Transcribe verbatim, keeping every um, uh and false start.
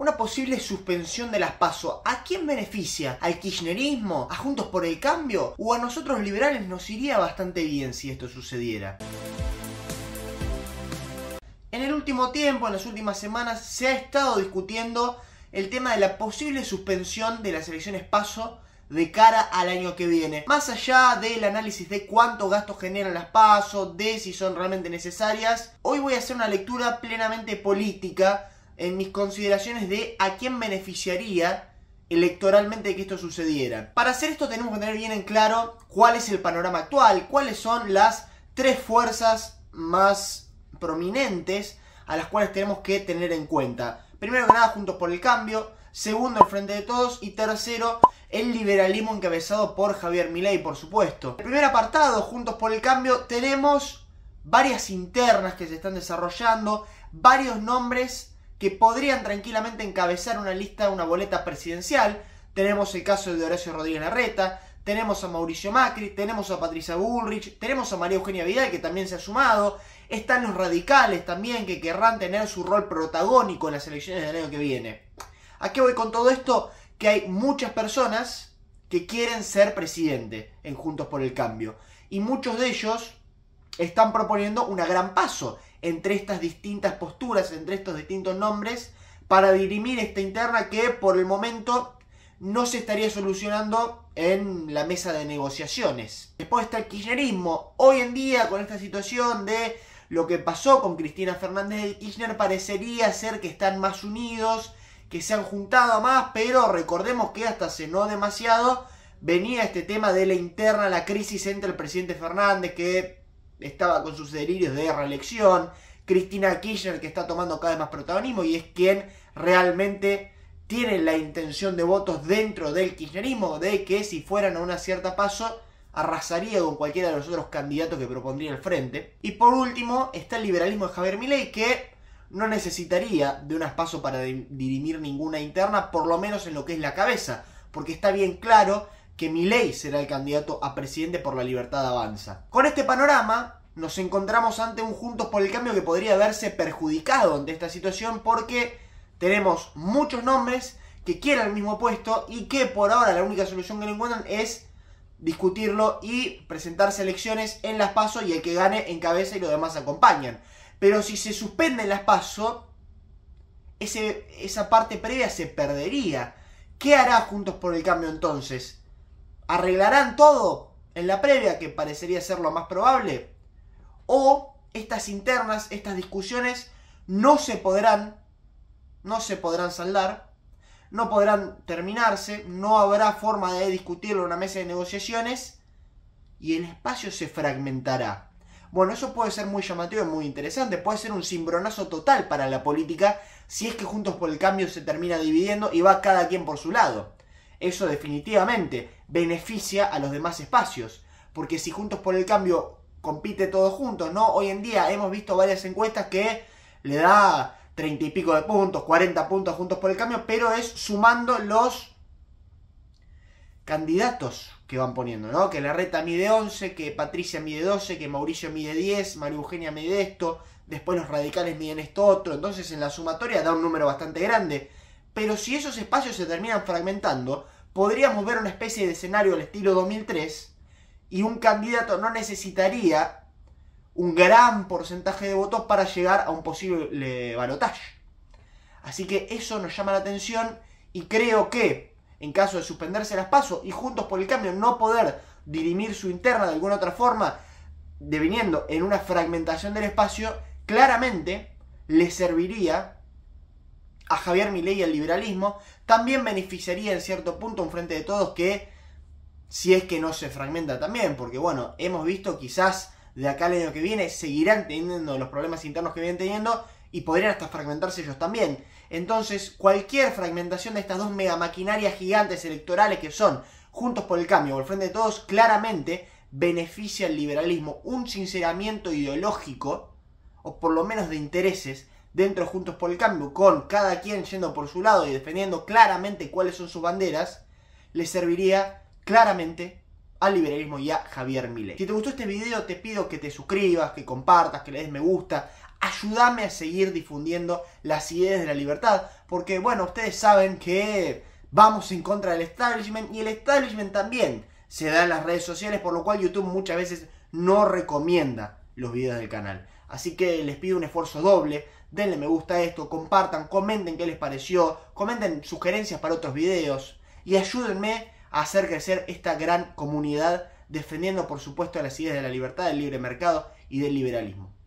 Una posible suspensión de las PASO, ¿a quién beneficia? ¿Al kirchnerismo? ¿A Juntos por el Cambio? ¿O a nosotros liberales? Nos iría bastante bien si esto sucediera. En el último tiempo, en las últimas semanas, se ha estado discutiendo el tema de la posible suspensión de las elecciones PASO de cara al año que viene. Más allá del análisis de cuántos gastos generan las PASO, de si son realmente necesarias, hoy voy a hacer una lectura plenamente política en mis consideraciones de a quién beneficiaría electoralmente que esto sucediera. Para hacer esto tenemos que tener bien en claro cuál es el panorama actual, cuáles son las tres fuerzas más prominentes a las cuales tenemos que tener en cuenta. Primero que nada, Juntos por el Cambio; segundo, el Frente de Todos; y tercero, el liberalismo encabezado por Javier Milei, por supuesto. El primer apartado, Juntos por el Cambio, tenemos varias internas que se están desarrollando, varios nombres que podrían tranquilamente encabezar una lista, una boleta presidencial. Tenemos el caso de Horacio Rodríguez Larreta, tenemos a Mauricio Macri, tenemos a Patricia Bullrich, tenemos a María Eugenia Vidal, que también se ha sumado. Están los radicales también, que querrán tener su rol protagónico en las elecciones del año que viene. ¿A qué voy con todo esto? Que hay muchas personas que quieren ser presidente en Juntos por el Cambio, y muchos de ellos están proponiendo una gran PASO entre estas distintas posturas, entre estos distintos nombres, para dirimir esta interna que por el momento no se estaría solucionando en la mesa de negociaciones. Después está el kirchnerismo. Hoy en día, con esta situación de lo que pasó con Cristina Fernández de Kirchner, parecería ser que están más unidos, que se han juntado más, pero recordemos que hasta hace no demasiado venía este tema de la interna, la crisis entre el presidente Fernández, que estaba con sus delirios de reelección, Cristina Kirchner, que está tomando cada vez más protagonismo y es quien realmente tiene la intención de votos dentro del kirchnerismo, de que si fueran a una cierta PASO arrasaría con cualquiera de los otros candidatos que propondría el frente. Y por último está el liberalismo de Javier Milei, que no necesitaría de unas PASO para dirimir ninguna interna, por lo menos en lo que es la cabeza, porque está bien claro que Milei será el candidato a presidente por la Libertad Avanza. Con este panorama nos encontramos ante un Juntos por el Cambio que podría verse perjudicado ante esta situación, porque tenemos muchos nombres que quieren el mismo puesto y que por ahora la única solución que le encuentran es discutirlo y presentarse a elecciones en las PASO, y el que gane encabeza y los demás acompañan. Pero si se suspenden las PASO, ese, esa parte previa se perdería. ¿Qué hará Juntos por el Cambio entonces? ¿Arreglarán todo en la previa, que parecería ser lo más probable? ¿O estas internas, estas discusiones, no se podrán, no se podrán saldar, no podrán terminarse, no habrá forma de discutirlo en una mesa de negociaciones y el espacio se fragmentará? Bueno, eso puede ser muy llamativo y muy interesante, puede ser un cimbronazo total para la política si es que Juntos por el Cambio se termina dividiendo y va cada quien por su lado. Eso definitivamente beneficia a los demás espacios, porque si Juntos por el Cambio compite todos juntos, ¿no? Hoy en día hemos visto varias encuestas que le da treinta y pico de puntos, cuarenta puntos Juntos por el Cambio, pero es sumando los candidatos que van poniendo, ¿no? Que Larreta mide once, que Patricia mide doce, que Mauricio mide diez, María Eugenia mide esto, después los radicales miden esto otro, entonces en la sumatoria da un número bastante grande. Pero si esos espacios se terminan fragmentando, podríamos ver una especie de escenario al estilo dos mil tres, y un candidato no necesitaría un gran porcentaje de votos para llegar a un posible balotaje. Así que eso nos llama la atención, y creo que en caso de suspenderse las PASO y Juntos por el Cambio no poder dirimir su interna de alguna otra forma, deviniendo en una fragmentación del espacio, claramente le serviría a Javier Milei y al liberalismo. También beneficiaría en cierto punto un Frente de Todos que, si es que no se fragmenta también, porque bueno, hemos visto quizás de acá al año que viene seguirán teniendo los problemas internos que vienen teniendo y podrían hasta fragmentarse ellos también. Entonces, cualquier fragmentación de estas dos mega maquinarias gigantes electorales que son Juntos por el Cambio o el Frente de Todos, claramente beneficia al liberalismo. Un sinceramiento ideológico, o por lo menos de intereses, dentro Juntos por el Cambio, con cada quien yendo por su lado y defendiendo claramente cuáles son sus banderas, le serviría claramente al liberalismo y a Javier Milei. Si te gustó este video, te pido que te suscribas, que compartas, que le des me gusta. Ayúdame a seguir difundiendo las ideas de la libertad, porque, bueno, ustedes saben que vamos en contra del establishment, y el establishment también se da en las redes sociales, por lo cual YouTube muchas veces no recomienda los videos del canal. Así que les pido un esfuerzo doble, denle me gusta a esto, compartan, comenten qué les pareció, comenten sugerencias para otros videos y ayúdenme a hacer crecer esta gran comunidad defendiendo por supuesto las ideas de la libertad, del libre mercado y del liberalismo.